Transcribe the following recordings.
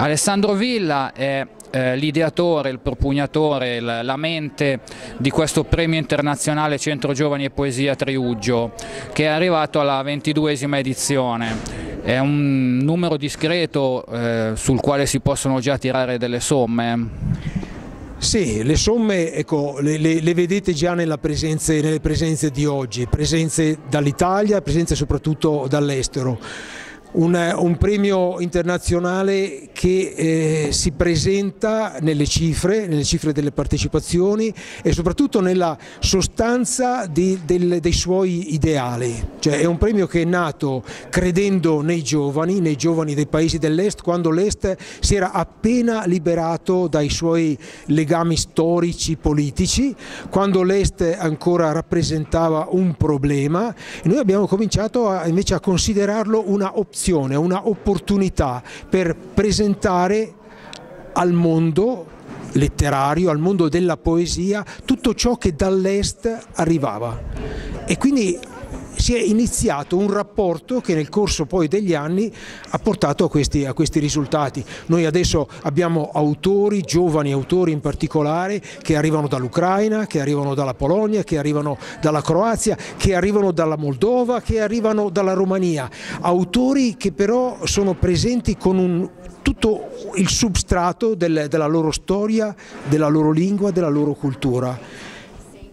Alessandro Villa è l'ideatore, il propugnatore, la mente di questo premio internazionale Centro Giovani e Poesia Triuggio, che è arrivato alla 22ª edizione. È un numero discreto sul quale si possono già tirare delle somme. Sì, le somme, ecco, le vedete già nelle presenze di oggi, presenze dall'Italia, presenze soprattutto dall'estero. Un premio internazionale che si presenta nelle cifre delle partecipazioni e soprattutto nella sostanza dei suoi ideali. Cioè, è un premio che è nato credendo nei giovani dei paesi dell'Est, quando l'Est si era appena liberato dai suoi legami storici politici, quando l'Est ancora rappresentava un problema, e noi abbiamo cominciato invece a considerarlo una opzione, una opportunità per presentare al mondo letterario, al mondo della poesia, tutto ciò che dall'est arrivava. E quindi si è iniziato un rapporto che nel corso poi degli anni ha portato a questi risultati. Noi adesso abbiamo autori, giovani autori in particolare, che arrivano dall'Ucraina, che arrivano dalla Polonia, che arrivano dalla Croazia, che arrivano dalla Moldova, che arrivano dalla Romania. Autori che però sono presenti con tutto il substrato della loro storia, della loro lingua, della loro cultura.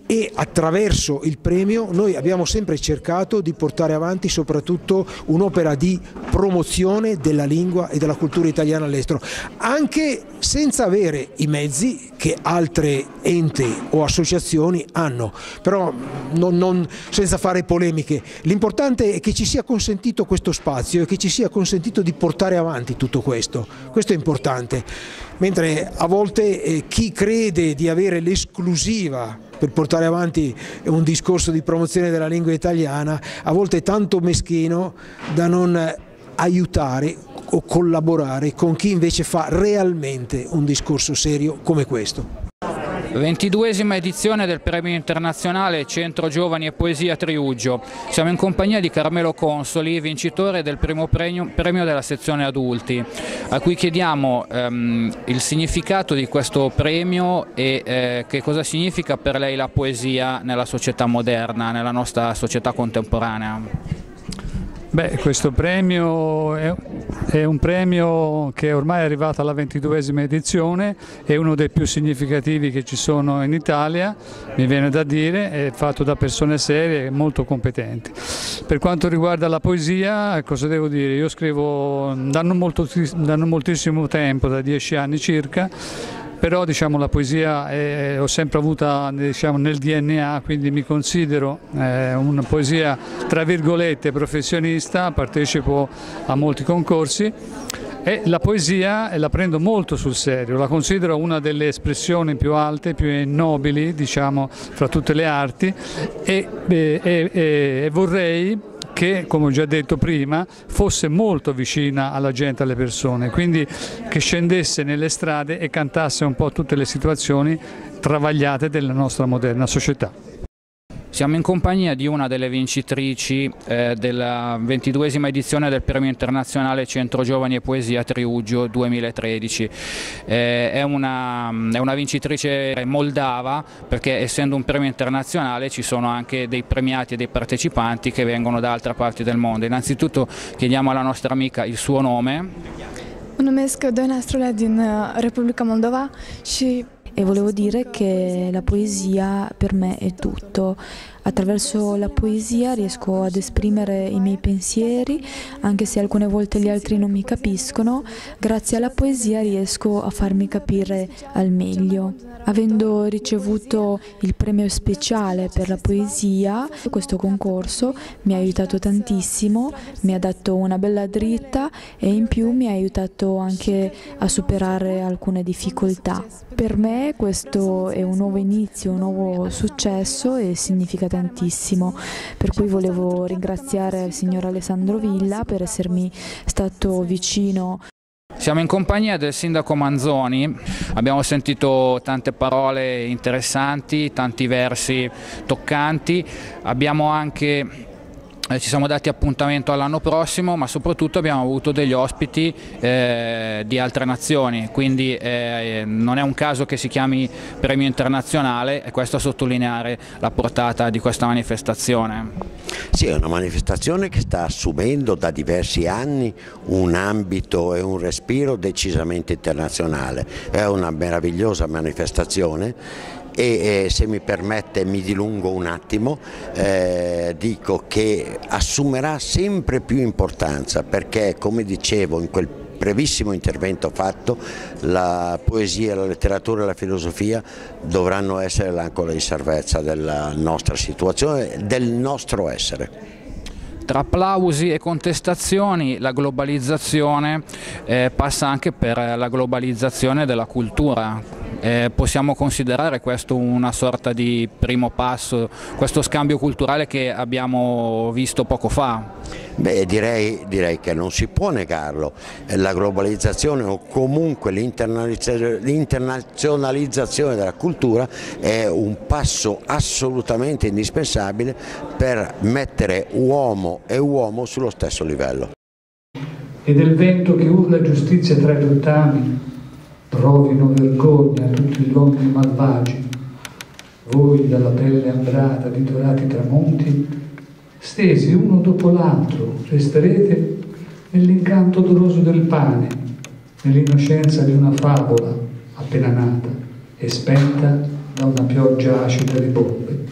E attraverso il premio noi abbiamo sempre cercato di portare avanti soprattutto un'opera di promozione della lingua e della cultura italiana all'estero, anche senza avere i mezzi che altre enti o associazioni hanno, però senza fare polemiche. L'importante è che ci sia consentito questo spazio e che ci sia consentito di portare avanti tutto questo, questo è importante, mentre a volte chi crede di avere l'esclusiva per portare avanti un discorso di promozione della lingua italiana, a volte è tanto meschino da non aiutare o collaborare con chi invece fa realmente un discorso serio come questo. 22ª edizione del premio internazionale Centro Giovani e Poesia Triuggio. Siamo in compagnia di Carmelo Consoli, vincitore del primo premio della sezione adulti, a cui chiediamo il significato di questo premio e che cosa significa per lei la poesia nella società moderna, nella nostra società contemporanea. Beh, questo premio è un premio che è ormai arrivato alla 22ª edizione, è uno dei più significativi che ci sono in Italia, mi viene da dire, è fatto da persone serie e molto competenti. Per quanto riguarda la poesia, cosa devo dire? Io scrivo da non moltissimo tempo, da 10 anni circa, però diciamo, la poesia ho sempre avuta diciamo, nel DNA, quindi mi considero una poesia tra virgolette professionista, partecipo a molti concorsi e la poesia la prendo molto sul serio, la considero una delle espressioni più alte, più nobili diciamo, fra tutte le arti e vorrei che, come ho già detto prima, fosse molto vicina alla gente, alle persone, quindi che scendesse nelle strade e cantasse un po' tutte le situazioni travagliate della nostra moderna società. Siamo in compagnia di una delle vincitrici della 22ª edizione del Premio Internazionale Centro Giovani e Poesia Triuggio 2013. È una vincitrice moldava, perché essendo un premio internazionale ci sono anche dei premiati e dei partecipanti che vengono da altre parti del mondo. Innanzitutto chiediamo alla nostra amica il suo nome. Mi numesc Dona Strula din Repubblica Moldova e volevo dire che la poesia per me è tutto. Attraverso la poesia riesco ad esprimere i miei pensieri, anche se alcune volte gli altri non mi capiscono. Grazie alla poesia riesco a farmi capire al meglio. Avendo ricevuto il premio speciale per la poesia, questo concorso mi ha aiutato tantissimo, mi ha dato una bella dritta e in più mi ha aiutato anche a superare alcune difficoltà. Per me questo è un nuovo inizio, un nuovo successo e significa tantissimo, per cui volevo ringraziare il signor Alessandro Villa per essermi stato vicino. Siamo in compagnia del sindaco Manzoni, abbiamo sentito tante parole interessanti, tanti versi toccanti, abbiamo anche ci siamo dati appuntamento all'anno prossimo, ma soprattutto abbiamo avuto degli ospiti di altre nazioni, quindi non è un caso che si chiami premio internazionale, e questo a sottolineare la portata di questa manifestazione. Sì, è una manifestazione che sta assumendo da diversi anni un ambito e un respiro decisamente internazionale, è una meravigliosa manifestazione. E se mi permette, mi dilungo un attimo, dico che assumerà sempre più importanza perché, come dicevo in quel brevissimo intervento fatto, la poesia, la letteratura e la filosofia dovranno essere l'ancora di salvezza della nostra situazione, del nostro essere. Tra applausi e contestazioni la globalizzazione passa anche per la globalizzazione della cultura. Possiamo considerare questo una sorta di primo passo, questo scambio culturale che abbiamo visto poco fa? Beh, direi che non si può negarlo. La globalizzazione o comunque l'internazionalizzazione della cultura è un passo assolutamente indispensabile per mettere uomo e uomo sullo stesso livello. E del vento che urla giustizia tra i lontani, provino vergogna tutti gli uomini malvagi. Voi dalla pelle ambrata di dorati tramonti, stesi uno dopo l'altro, resterete nell'incanto odoroso del pane, nell'innocenza di una favola appena nata e spenta da una pioggia acida di bombe.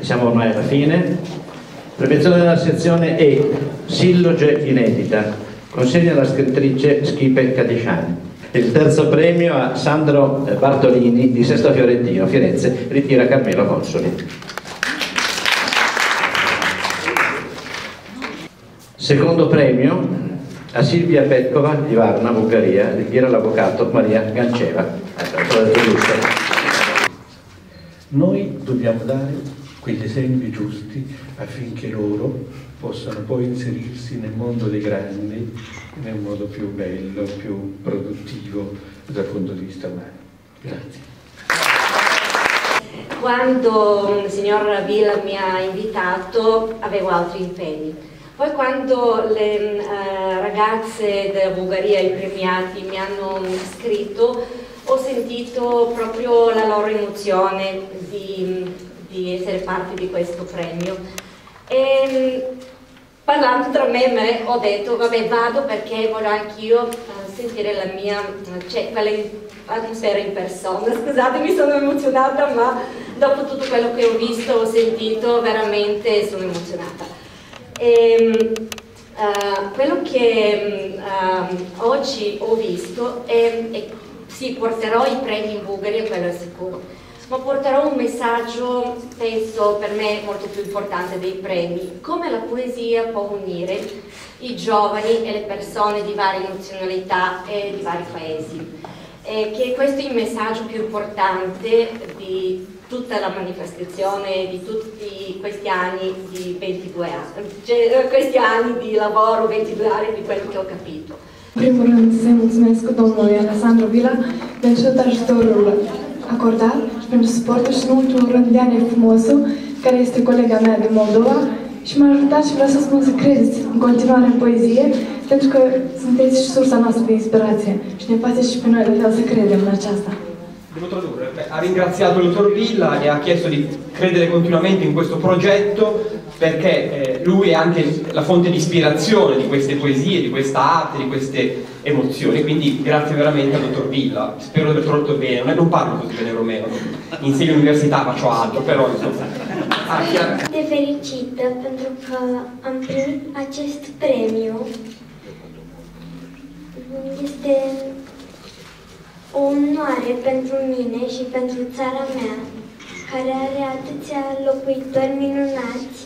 Siamo ormai alla fine. Premiazione della sezione E, silloge inedita, consegna alla scrittrice Schippe Cadesciani. Il terzo premio a Sandro Bartolini di Sesto Fiorentino, Firenze, ritira Carmelo Consoli. Secondo premio a Silvia Petkova di Varna, Bulgaria, ritira l'avvocato Maria Ganceva. Noi dobbiamo dare quegli esempi giusti affinché loro possano poi inserirsi nel mondo dei grandi in un modo più bello, più produttivo dal punto di vista umano. Grazie. Quando il signor Villa mi ha invitato avevo altri impegni, poi quando le ragazze della Bulgaria, i premiati, mi hanno scritto, ho sentito proprio la loro emozione di essere parte di questo premio. E parlando tra me e me ho detto vabbè, vado perché voglio anch'io sentire la mia, cioè, quell'atmosfera in persona. Scusate, mi sono emozionata, ma dopo tutto quello che ho visto, ho sentito, veramente sono emozionata. E, quello che oggi ho visto è sì, porterò i premi in Bulgaria, quello è sicuro, ma porterò un messaggio, penso, per me molto più importante dei premi: come la poesia può unire i giovani e le persone di varie nazionalità e di vari paesi. E che questo è il messaggio più importante di tutta la manifestazione, di tutti questi anni di 22 anni, cioè, questi anni di lavoro, 22 anni di quello che ho capito. In primul rând, se mulțumesc domnului Alessandro Villa pentru tot ajutorul acordat și pentru suportul și, în ultimul rând, Diana Frumosu, care este colega mea din Moldova și m-a ajutat și vreau să spun să credeți în continuare în poezie, pentru că sunteți și sursa noastră de inspirație și ne face și pe noi la fel să credem în aceasta. Devo tradurre. Ha ringraziato il dottor Villa e ha chiesto di credere continuamente in questo progetto perché lui è anche la fonte di ispirazione di queste poesie, di questa arte, di queste emozioni, quindi grazie veramente al dottor Villa, spero di aver tradotto bene, non parlo così bene romeno, insegno all'università, faccio altro, però insomma. Sunt fericită pentru că am primit acest premiu, este o onoare pentru mine și pentru țara mea, care are atâția locuitori minunați,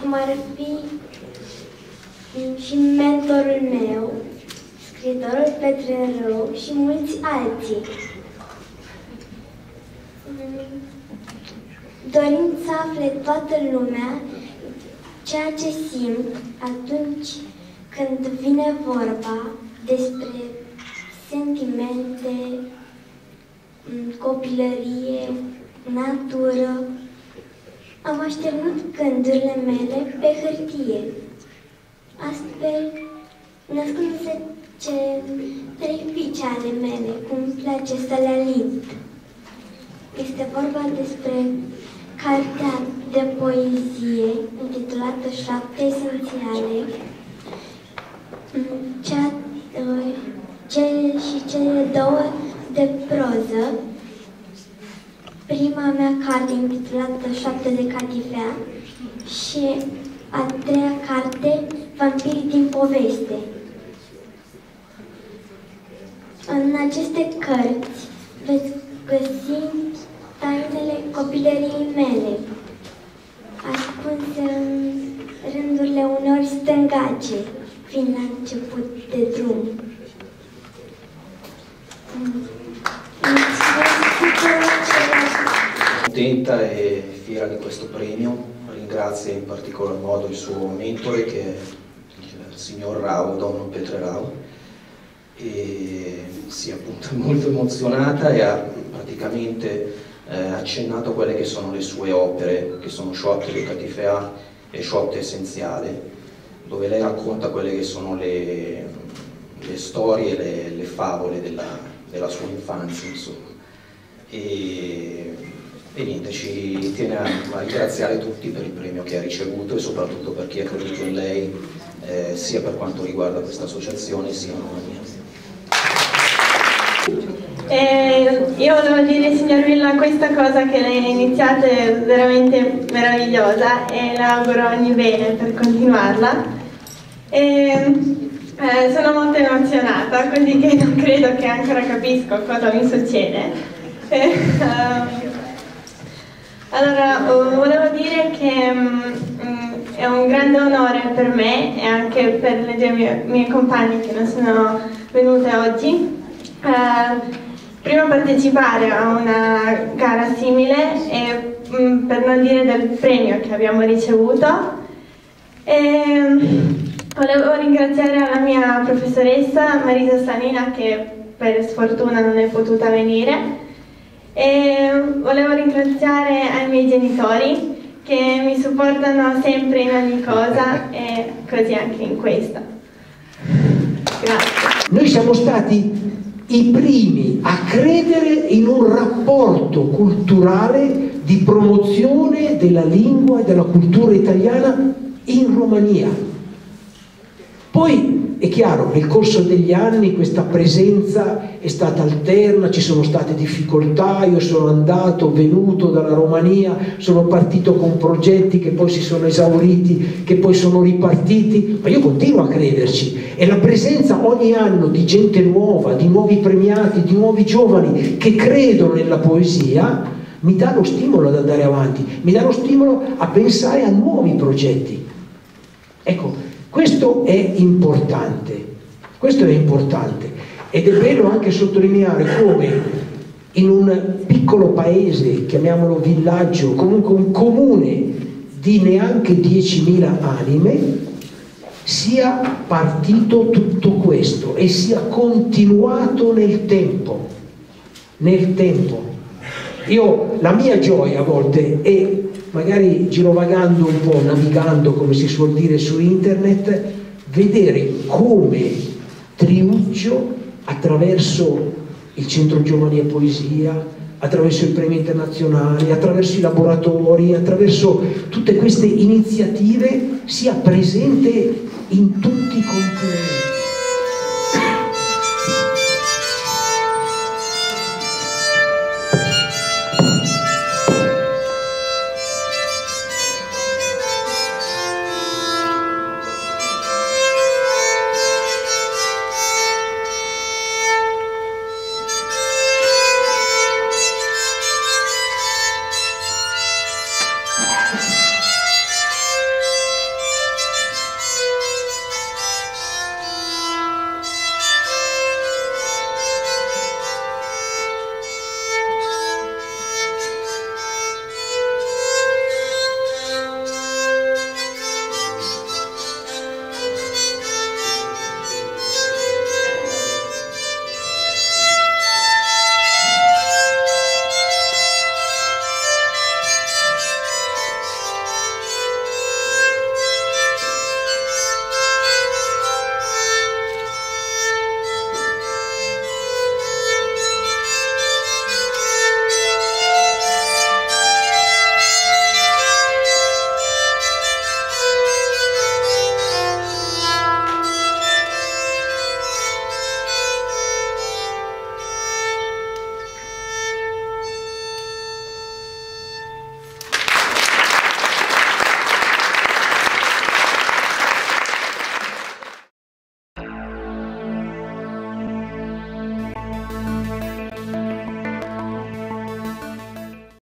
cum ar fi și mentorul meu, scriitorul Petre Rău și mulți alții. Dorim să afle toată lumea ceea ce simt atunci când vine vorba despre sentimente, copilărie, natură. Am așternut gândurile mele pe hârtie. Astfel, născându-se trei pice ale mele, cum-mi place să le alint. Este vorba despre cartea de poezie intitulată Șapte esențiale, cele două de proză. Prima mea carte intitulată Șoapte de catifea și a treia carte Vampirii din poveste. În aceste cărți veți găsi tainele copilăriei mele, ascunse în rândurile uneori stângace, fiind la început de drum. Contenta e fiera di questo premio, ringrazia in particolar modo il suo mentore che è il signor Rău, Don Petre Rău, e si è appunto molto emozionata e ha praticamente accennato a quelle che sono le sue opere, che sono Șoapte de catifea e Șoapte esenziale, dove lei racconta quelle che sono le storie, le favole della sua infanzia, insomma. E niente, ci tiene a ringraziare tutti per il premio che ha ricevuto e soprattutto per chi ha creduto in lei, sia per quanto riguarda questa associazione, sia in Romania. Io devo dire, signor Villa, questa cosa che lei ha iniziato è veramente meravigliosa e le auguro ogni bene per continuarla. Sono molto emozionata, così che non credo che ancora capisco cosa mi succede. Allora, volevo dire che è un grande onore per me e anche per le due mie compagne che non sono venute oggi. Prima partecipare a una gara simile e per non dire del premio che abbiamo ricevuto. Volevo ringraziare la mia professoressa Marisa Sanina che per sfortuna non è potuta venire. E volevo ringraziare ai miei genitori che mi supportano sempre in ogni cosa e così anche in questa. Grazie. Noi siamo stati i primi a credere in un rapporto culturale di promozione della lingua e della cultura italiana in Romania. Poi è chiaro, nel corso degli anni questa presenza è stata alterna, ci sono state difficoltà, io sono andato, venuto dalla Romania, sono partito con progetti che poi si sono esauriti, che poi sono ripartiti, ma io continuo a crederci e la presenza ogni anno di gente nuova, di nuovi premiati, di nuovi giovani che credono nella poesia mi dà lo stimolo ad andare avanti, mi dà lo stimolo a pensare a nuovi progetti. Ecco, questo è importante, questo è importante ed è bello anche sottolineare come in un piccolo paese, chiamiamolo villaggio, comunque un comune di neanche 10.000 anime, sia partito tutto questo e sia continuato nel tempo, Io, la mia gioia a volte è magari girovagando un po', navigando come si suol dire su internet, vedere come Triuggio attraverso il Centro Giovani e Poesia, attraverso il premio internazionale, attraverso i laboratori, attraverso tutte queste iniziative sia presente in tutti i continenti.